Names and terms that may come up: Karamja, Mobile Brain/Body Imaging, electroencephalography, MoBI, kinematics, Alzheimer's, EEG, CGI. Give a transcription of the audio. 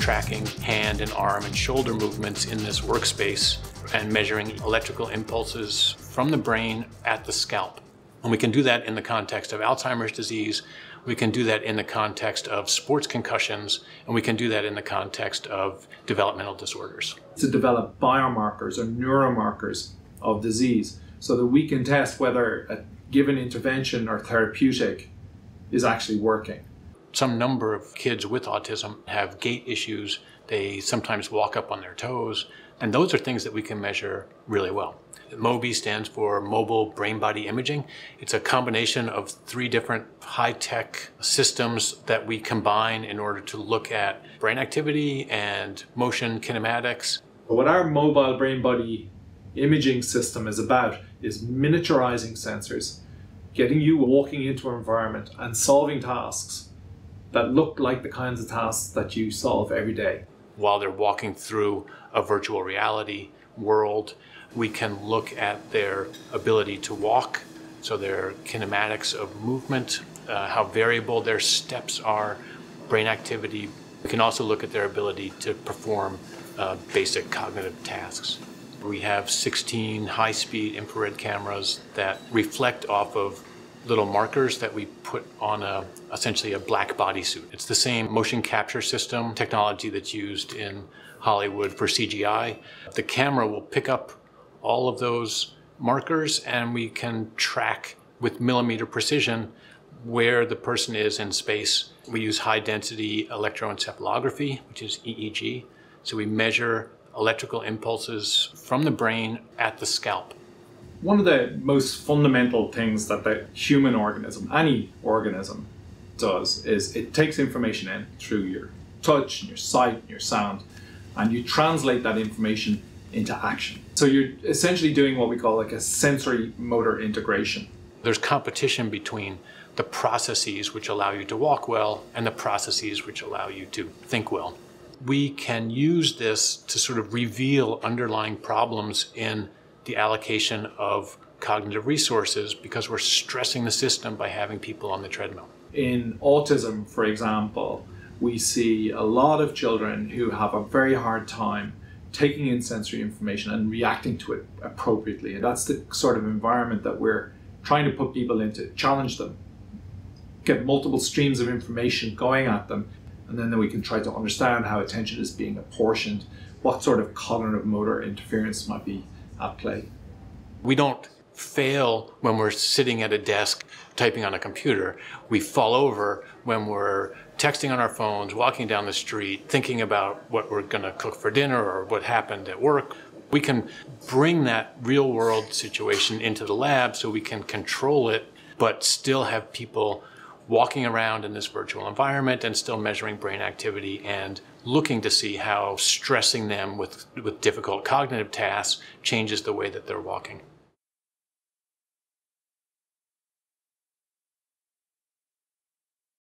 tracking hand and arm and shoulder movements in this workspace and measuring electrical impulses from the brain at the scalp. And we can do that in the context of Alzheimer's disease, we can do that in the context of sports concussions, and we can do that in the context of developmental disorders. To develop biomarkers or neuromarkers of disease so that we can test whether a given intervention or therapeutic is actually working. Some number of kids with autism have gait issues. They sometimes walk up on their toes, and those are things that we can measure really well. MOBI stands for Mobile Brain-Body Imaging. It's a combination of three different high-tech systems that we combine in order to look at brain activity and motion kinematics. What our mobile brain-body imaging system is about is miniaturizing sensors, getting you walking into an environment and solving tasks that look like the kinds of tasks that you solve every day. While they're walking through a virtual reality world, we can look at their ability to walk, so their kinematics of movement, how variable their steps are, brain activity. We can also look at their ability to perform basic cognitive tasks. We have 16 high-speed infrared cameras that reflect off of little markers that we put on essentially a black bodysuit. It's the same motion capture system technology that's used in Hollywood for CGI. The camera will pick up all of those markers and we can track with millimeter precision where the person is in space. We use high density electroencephalography, which is EEG. So we measure electrical impulses from the brain at the scalp. One of the most fundamental things that the human organism, any organism, does is it takes information in through your touch, and your sight, and your sound, and you translate that information into action. So you're essentially doing what we call like a sensory motor integration. There's competition between the processes which allow you to walk well and the processes which allow you to think well. We can use this to sort of reveal underlying problems in the allocation of cognitive resources because we're stressing the system by having people on the treadmill. In autism, for example, we see a lot of children who have a very hard time taking in sensory information and reacting to it appropriately. And that's the sort of environment that we're trying to put people into, challenge them, get multiple streams of information going at them, and then we can try to understand how attention is being apportioned, what sort of cognitive motor interference might be at play. We don't fail when we're sitting at a desk typing on a computer. We fall over when we're texting on our phones, walking down the street, thinking about what we're going to cook for dinner or what happened at work. We can bring that real world situation into the lab so we can control it, but still have people walking around in this virtual environment and still measuring brain activity and looking to see how stressing them with difficult cognitive tasks changes the way that they're walking.